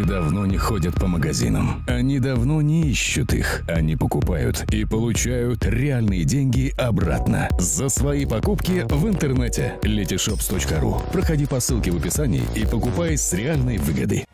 Люди давно не ходят по магазинам. Они давно не ищут их. Они покупают и получают реальные деньги обратно. За свои покупки в интернете. Letyshops.ru. Проходи по ссылке в описании и покупай с реальной выгоды.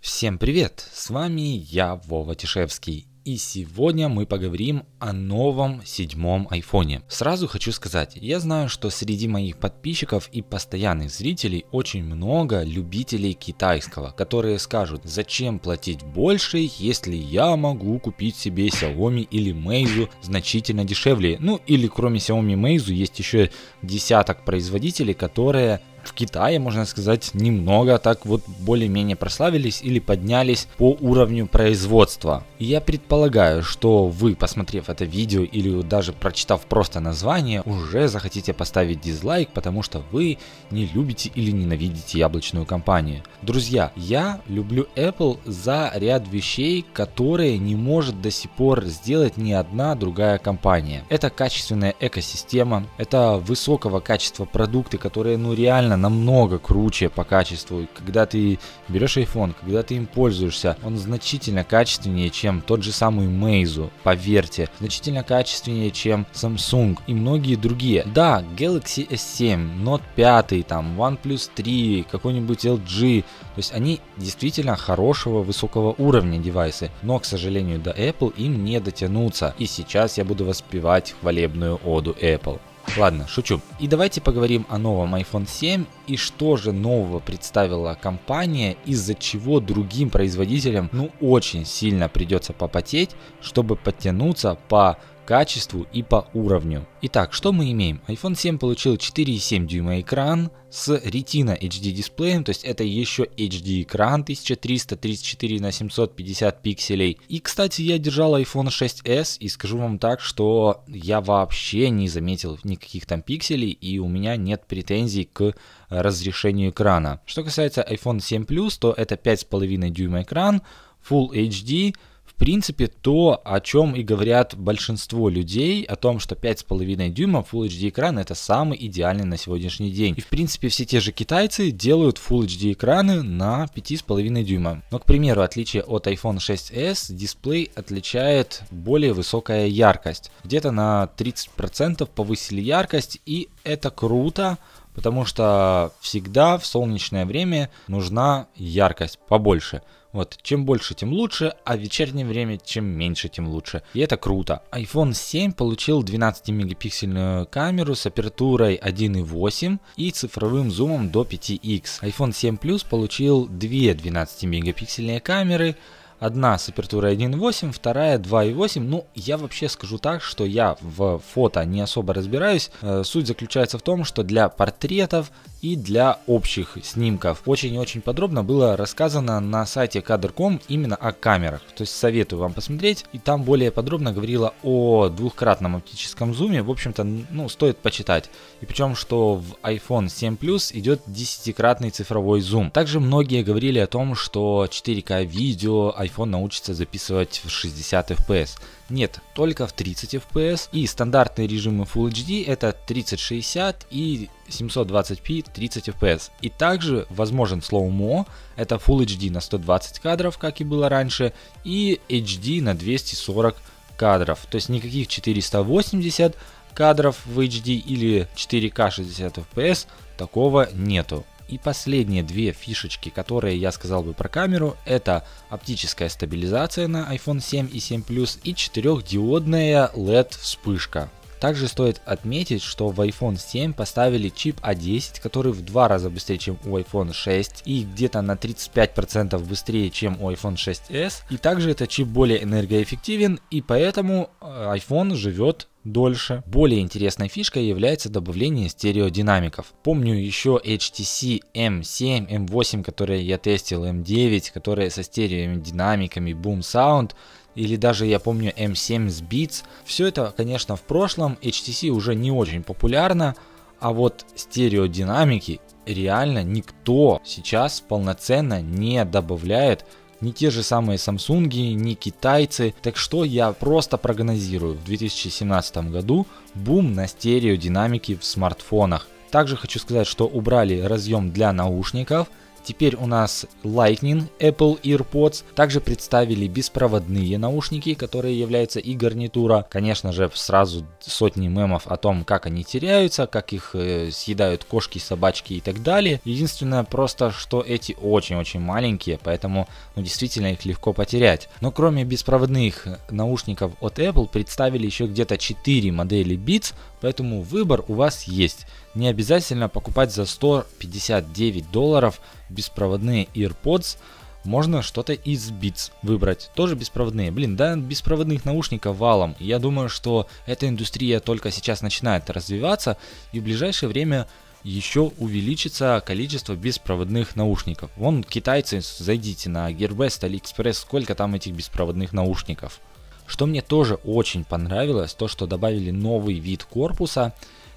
Всем привет! С вами я, Вова Тишевский. И сегодня мы поговорим о новом седьмом айфоне. Сразу хочу сказать, я знаю, что среди моих подписчиков и постоянных зрителей очень много любителей китайского, которые скажут, зачем платить больше, если я могу купить себе Xiaomi или Meizu значительно дешевле. Ну или кроме Xiaomi Meizu есть еще десяток производителей, которые... в Китае, можно сказать, немного так вот более-менее прославились или поднялись по уровню производства. И я предполагаю, что вы, посмотрев это видео или даже прочитав просто название, уже захотите поставить дизлайк, потому что вы не любите или ненавидите яблочную компанию. Друзья, я люблю Apple за ряд вещей, которые не может до сих пор сделать ни одна другая компания. Это качественная экосистема, это высокого качества продукты, которые ну реально намного круче по качеству. Когда ты берешь iPhone, когда ты им пользуешься, он значительно качественнее, чем тот же самый Meizu, поверьте, значительно качественнее, чем Samsung и многие другие. Да, Galaxy S7, Note 5, там OnePlus 3, какой-нибудь LG, то есть они действительно хорошего высокого уровня девайсы, но, к сожалению, до Apple им не дотянуться. И сейчас я буду воспевать хвалебную оду Apple. Ладно, шучу. И давайте поговорим о новом iPhone 7 и что же нового представила компания, из-за чего другим производителям ну очень сильно придется попотеть, чтобы подтянуться по качеству и по уровню. Итак, что мы имеем? iPhone 7 получил 4,7 дюйма экран с Retina HD дисплеем, то есть это еще HD экран 1334 на 750 пикселей. И, кстати, я держал iPhone 6s и скажу вам так, что я вообще не заметил никаких там пикселей и у меня нет претензий к разрешению экрана. Что касается iPhone 7 Plus, то это 5,5 дюйма экран, Full HD. В принципе, то, о чем и говорят большинство людей, о том, что 5,5 дюйма Full HD экран это самый идеальный на сегодняшний день. И в принципе все те же китайцы делают Full HD экраны на 5,5 дюйма. Но, к примеру, в отличие от iPhone 6s, дисплей отличает более высокая яркость. Где-то на 30% повысили яркость, и это круто. Потому что всегда в солнечное время нужна яркость побольше. Вот, чем больше, тем лучше, а в вечернее время, чем меньше, тем лучше. И это круто. iPhone 7 получил 12-мегапиксельную камеру с апертурой 1.8 и цифровым зумом до 5x. iPhone 7 Plus получил две 12-мегапиксельные камеры. Одна с апертурой 1.8, вторая 2.8. Ну, я вообще скажу так, что я в фото не особо разбираюсь. Суть заключается в том, что для портретов и для общих снимков очень и очень подробно было рассказано на сайте кадр.ком именно о камерах. То есть советую вам посмотреть. И там более подробно говорила о двухкратном оптическом зуме. В общем-то, ну, стоит почитать. И причем, что в iPhone 7 Plus идет 10-кратный цифровой зум. Также многие говорили о том, что 4К видео iPhone научится записывать в 60 FPS. Нет, только в 30 FPS. И стандартные режимы Full HD это 3060 и 720p 30 FPS. И также возможен слоумо, это Full HD на 120 кадров, как и было раньше, и HD на 240 кадров. То есть никаких 480 кадров в HD или 4К 60 FPS такого нету. И последние две фишечки, которые я сказал бы про камеру, это оптическая стабилизация на iPhone 7 и 7 Plus и 4-диодная LED вспышка. Также стоит отметить, что в iPhone 7 поставили чип A10, который в 2 раза быстрее, чем у iPhone 6 и где-то на 35% быстрее, чем у iPhone 6s. И также этот чип более энергоэффективен и поэтому iPhone живет дольше. Более интересной фишкой является добавление стереодинамиков. Помню еще HTC M7, M8, которые я тестил, M9, которые со стереодинамиками, BoomSound, или даже я помню M7 с Beats. Все это, конечно, в прошлом, HTC уже не очень популярно, а вот стереодинамики реально никто сейчас полноценно не добавляет ни те же самые Samsung, ни китайцы. Так что я просто прогнозирую в 2017 году бум на стереодинамике в смартфонах. Также хочу сказать, что убрали разъем для наушников. Теперь у нас Lightning, Apple EarPods. Также представили беспроводные наушники, которые являются и гарнитура. Конечно же, сразу сотни мемов о том, как они теряются, как их съедают кошки, собачки и так далее. Единственное просто, что эти очень-очень маленькие, поэтому действительно их легко потерять. Но кроме беспроводных наушников от Apple, представили еще где-то 4 модели Beats, поэтому выбор у вас есть. Не обязательно покупать за $159 беспроводные AirPods, можно что-то из Beats выбрать, тоже беспроводные. Блин, да, беспроводных наушников валом. Я думаю, что эта индустрия только сейчас начинает развиваться, и в ближайшее время еще увеличится количество беспроводных наушников. Вон, китайцы, зайдите на Gearbest, Aliexpress, сколько там этих беспроводных наушников. Что мне тоже очень понравилось, то что добавили новый вид корпуса.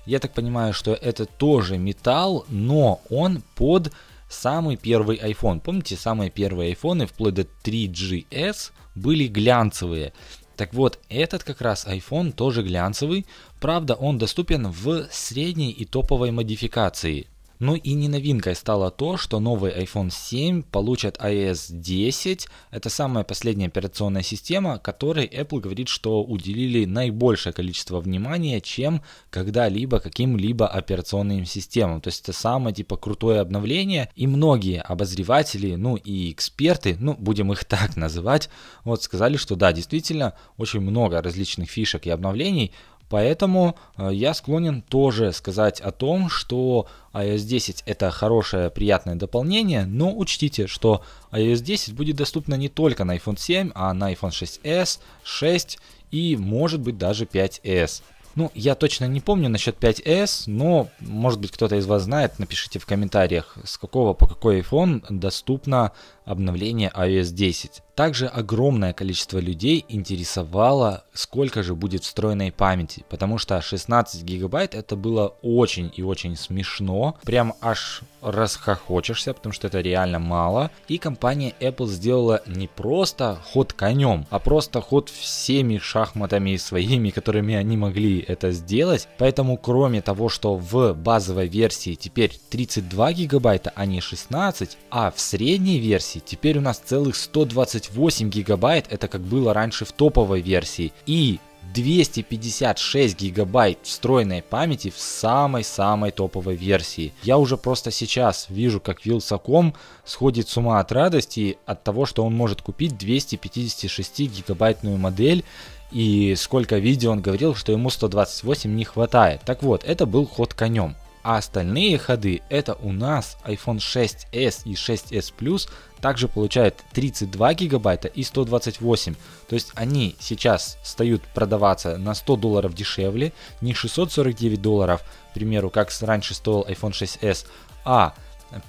Я так понимаю, что это тоже металл, но он под самый первый iPhone. Помните, самые первые iPhone вплоть до 3GS были глянцевые. Так вот, этот как раз iPhone тоже глянцевый, правда он доступен в средней и топовой модификации. Ну и не новинкой стало то, что новый iPhone 7 получат iOS 10. Это самая последняя операционная система, которой Apple говорит, что уделили наибольшее количество внимания, чем когда-либо каким-либо операционным системам. То есть это самое типа крутое обновление. И многие обозреватели, ну и эксперты, ну будем их так называть, вот сказали, что да, действительно очень много различных фишек и обновлений. Поэтому я склонен тоже сказать о том, что iOS 10 это хорошее, приятное дополнение, но учтите, что iOS 10 будет доступна не только на iPhone 7, а на iPhone 6s, 6 и может быть даже 5s. Ну, я точно не помню насчет 5s, но может быть кто-то из вас знает, напишите в комментариях, с какого по какой iPhone доступно обновление iOS 10. Также огромное количество людей интересовало, сколько же будет встроенной памяти, потому что 16 гигабайт это было очень и очень смешно, прям аж расхохочешься, потому что это реально мало. И компания Apple сделала не просто ход конем, а просто ход всеми шахматами своими, которыми они могли это сделать. Поэтому кроме того, что в базовой версии теперь 32 гигабайта, а не 16, а в средней версии теперь у нас целых 128 гигабайт, это как было раньше в топовой версии, и 256 гигабайт встроенной памяти в самой-самой топовой версии. Я уже просто сейчас вижу, как Вилсаком сходит с ума от радости от того, что он может купить 256 гигабайтную модель. И сколько видео он говорил, что ему 128 не хватает. Так вот, это был ход конем. А остальные ходы, это у нас iPhone 6s и 6s Plus также получают 32 гигабайта и 128. То есть они сейчас стают продаваться на $100 дешевле, не $649, к примеру, как раньше стоил iPhone 6s, а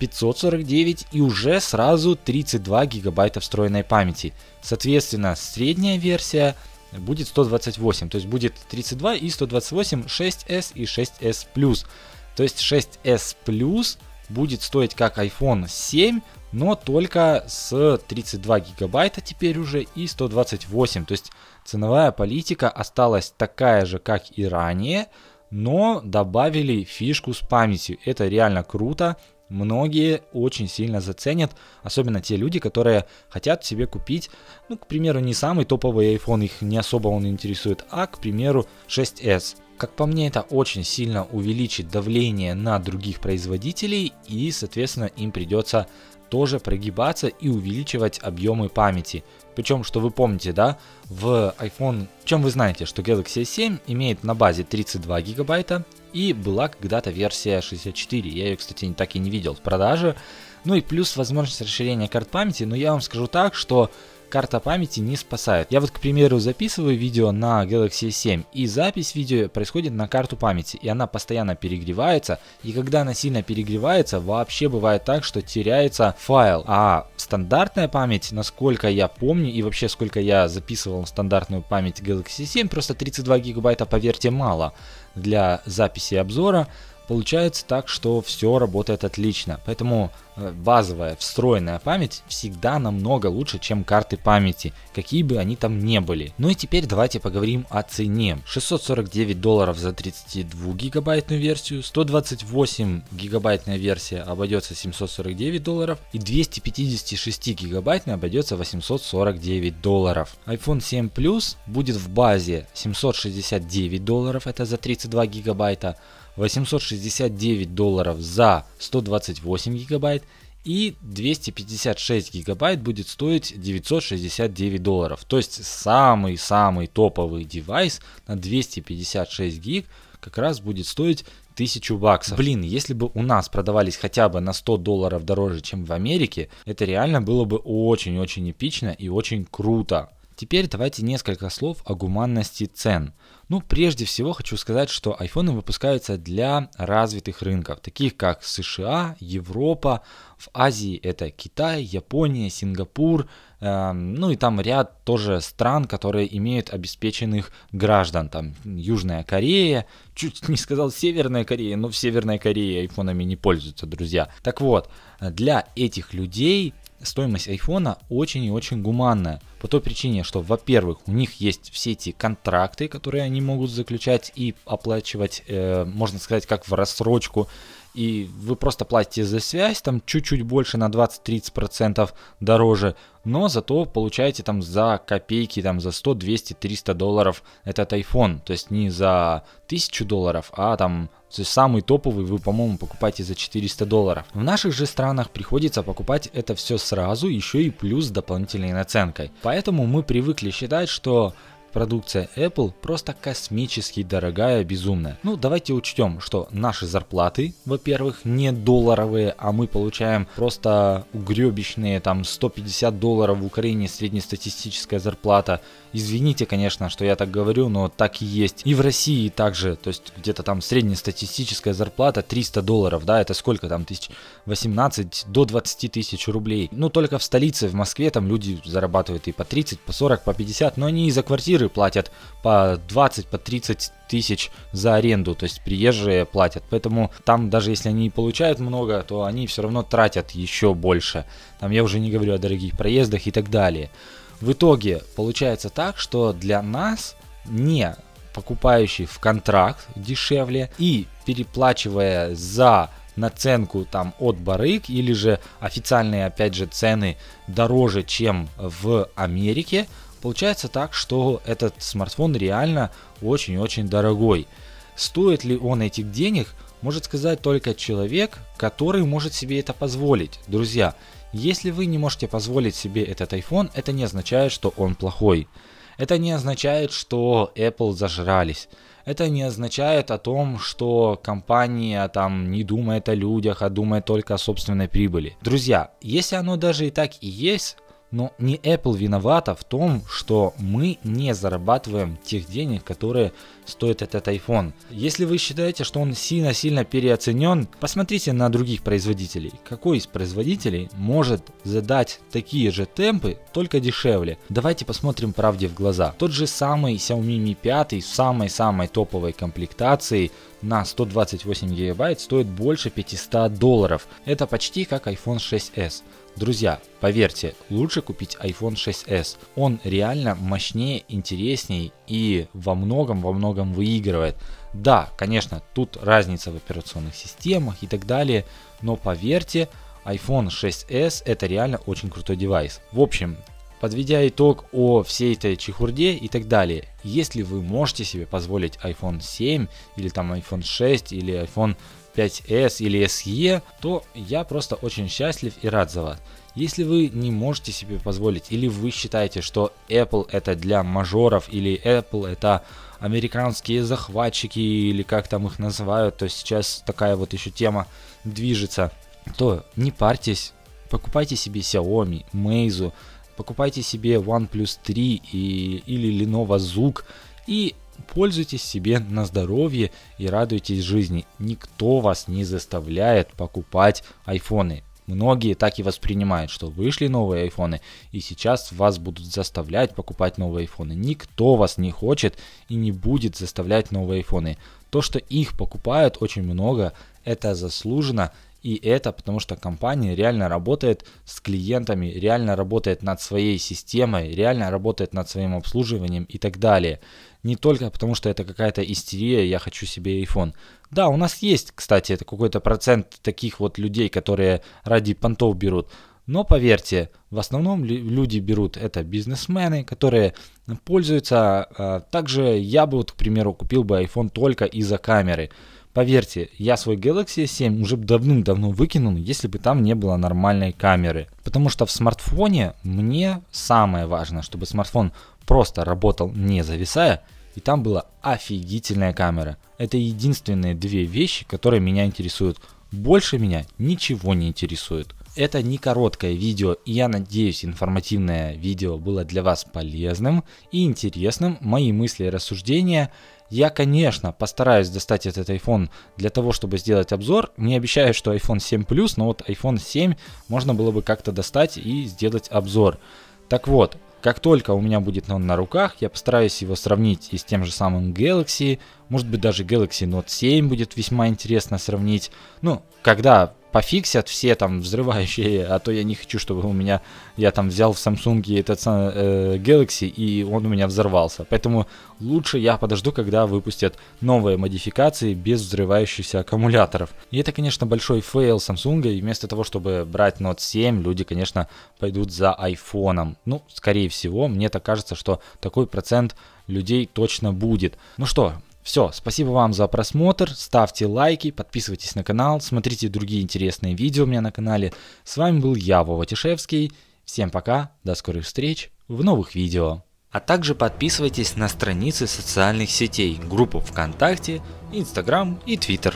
549 и уже сразу 32 гигабайта встроенной памяти. Соответственно, средняя версия будет 128, то есть будет 32 и 128, 6s и 6s Plus. То есть 6s Plus будет стоить как iPhone 7, но только с 32 гигабайта теперь уже и 128. То есть ценовая политика осталась такая же, как и ранее, но добавили фишку с памятью. Это реально круто. Многие очень сильно заценят, особенно те люди, которые хотят себе купить, ну, к примеру, не самый топовый iPhone, их не особо он интересует, а, к примеру, 6s. Как по мне, это очень сильно увеличит давление на других производителей, и, соответственно, им придется тоже прогибаться и увеличивать объемы памяти. Причем, что вы помните, да, в iPhone, чем вы знаете, что Galaxy S7 имеет на базе 32 гигабайта, и была когда-то версия 64, я ее, кстати, так и не видел в продаже. Ну и плюс возможность расширения карт памяти, но я вам скажу так, что карта памяти не спасает. Я вот, к примеру, записываю видео на Galaxy S7, и запись видео происходит на карту памяти, и она постоянно перегревается, и когда она сильно перегревается, вообще бывает так, что теряется файл. А стандартная память, насколько я помню, и вообще сколько я записывал стандартную память Galaxy S7, просто 32 гигабайта, поверьте, мало для записи обзора. получается так, что все работает отлично. Поэтому базовая встроенная память всегда намного лучше, чем карты памяти, какие бы они там не были. Ну и теперь давайте поговорим о цене. $649 за 32 гигабайтную версию, 128 гигабайтная версия обойдется $749 и 256 гигабайтная обойдется $849. iPhone 7 Plus будет в базе $769, это за 32 гигабайта, $869 за 128 гигабайт и 256 гигабайт будет стоить $969. То есть самый-самый топовый девайс на 256 гиг как раз будет стоить $1000. Блин, если бы у нас продавались хотя бы на $100 дороже, чем в Америке, это реально было бы очень-очень эпично и очень круто. Теперь давайте несколько слов о гуманности цен. Ну, прежде всего хочу сказать, что айфоны выпускаются для развитых рынков, таких как США, Европа, в Азии это Китай, Япония, Сингапур, ну и там ряд тоже стран, которые имеют обеспеченных граждан, там Южная Корея, чуть не сказал Северная Корея, но в Северной Корее айфонами не пользуются, друзья. Так вот, для этих людей стоимость айфона очень и очень гуманная, по той причине, что, во-первых, у них есть все эти контракты, которые они могут заключать и оплачивать, можно сказать, как в рассрочку, и вы просто платите за связь, там чуть-чуть больше, на 20-30% дороже, но зато получаете там за копейки, там за 100, 200, 300 долларов этот iPhone, то есть не за $1000, а там... То есть самый топовый вы, по-моему, покупаете за $400. В наших же странах приходится покупать это все сразу, еще и плюс с дополнительной наценкой. Поэтому мы привыкли считать, что продукция Apple просто космически дорогая, безумная. Ну, давайте учтем, что наши зарплаты, во-первых, не долларовые, а мы получаем просто угребищные, там, $150 в Украине среднестатистическая зарплата. Извините, конечно, что я так говорю, но так и есть. И в России также, то есть где-то там среднестатистическая зарплата $300, да, это сколько там тысяч, 18 до 20 тысяч рублей. Ну, только в столице, в Москве, там люди зарабатывают и по 30, по 40, по 50, но они и за квартиры платят по 20, по 30 тысяч за аренду, то есть приезжие платят, поэтому там даже если они получают много, то они все равно тратят еще больше. Там я уже не говорю о дорогих проездах и так далее. В итоге получается так, что для нас, не покупающий в контракт дешевле и переплачивая за наценку там от барыг или же официальные опять же цены дороже, чем в Америке, получается так, что этот смартфон реально очень-очень дорогой. Стоит ли он этих денег, может сказать только человек, который может себе это позволить, друзья. Если вы не можете позволить себе этот iPhone, это не означает, что он плохой. Это не означает, что Apple зажрались. Это не означает о том, что компания там не думает о людях, а думает только о собственной прибыли. Друзья, если оно даже и так и есть, но не Apple виновата в том, что мы не зарабатываем тех денег, которые стоит этот iPhone. Если вы считаете, что он сильно-сильно переоценен, посмотрите на других производителей. Какой из производителей может задать такие же темпы, только дешевле? Давайте посмотрим правде в глаза. Тот же самый Xiaomi Mi 5 с самой-самой топовой комплектацией на 128 гигабайт стоит больше $500. Это почти как iPhone 6s. Друзья, поверьте, лучше купить iPhone 6s. Он реально мощнее, интересней и во многом выигрывает. Да, конечно, тут разница в операционных системах и так далее, но поверьте, iPhone 6s это реально очень крутой девайс. В общем, подведя итог о всей этой чехурде и так далее, если вы можете себе позволить iPhone 7 или там iPhone 6 или iPhone 5s или SE, то я просто очень счастлив и рад за вас. Если вы не можете себе позволить или вы считаете, что Apple это для мажоров или Apple это американские захватчики или как там их называют, то сейчас такая вот еще тема движется, то не парьтесь, покупайте себе Xiaomi, Meizu, покупайте себе OnePlus 3 или Lenovo Zuk и пользуйтесь себе на здоровье и радуйтесь жизни. Никто вас не заставляет покупать айфоны. Многие так и воспринимают, что вышли новые айфоны, и сейчас вас будут заставлять покупать новые айфоны. Никто вас не хочет и не будет заставлять новые айфоны. То, что их покупают очень много, это заслуженно. И это потому, что компания реально работает с клиентами, реально работает над своей системой, реально работает над своим обслуживанием и так далее. Не только потому, что это какая-то истерия, я хочу себе iPhone. Да, у нас есть, кстати, это какой-то процент таких вот людей, которые ради понтов берут. Но поверьте, в основном люди берут это бизнесмены, которые пользуются. Также я бы, вот, к примеру, купил бы iPhone только из-за камеры. Поверьте, я свой Galaxy S7 уже давным-давно выкинул, если бы там не было нормальной камеры. Потому что в смартфоне мне самое важное, чтобы смартфон просто работал не зависая, и там была офигительная камера. Это единственные две вещи, которые меня интересуют. Больше меня ничего не интересует. Это не короткое видео, и я надеюсь, информативное видео было для вас полезным и интересным. Мои мысли и рассуждения. Я, конечно, постараюсь достать этот iPhone для того, чтобы сделать обзор. Не обещаю, что iPhone 7 Plus, но вот iPhone 7 можно было бы как-то достать и сделать обзор. Так вот, как только у меня будет он на руках, я постараюсь его сравнить и с тем же самым Galaxy. Может быть, даже Galaxy Note 7 будет весьма интересно сравнить. Ну, когда пофиксят все там взрывающие, а то я не хочу, чтобы у меня, я там взял в Samsung этот Galaxy, и он у меня взорвался. Поэтому лучше я подожду, когда выпустят новые модификации без взрывающихся аккумуляторов. И это, конечно, большой фейл Samsung, и вместо того, чтобы брать Note 7, люди, конечно, пойдут за iPhone. Ну, скорее всего, мне так кажется, что такой процент людей точно будет. Ну что, все, спасибо вам за просмотр, ставьте лайки, подписывайтесь на канал, смотрите другие интересные видео у меня на канале. С вами был я, Вова Тишевский, всем пока, до скорых встреч в новых видео. А также подписывайтесь на страницы социальных сетей, группу ВКонтакте, Instagram и Twitter.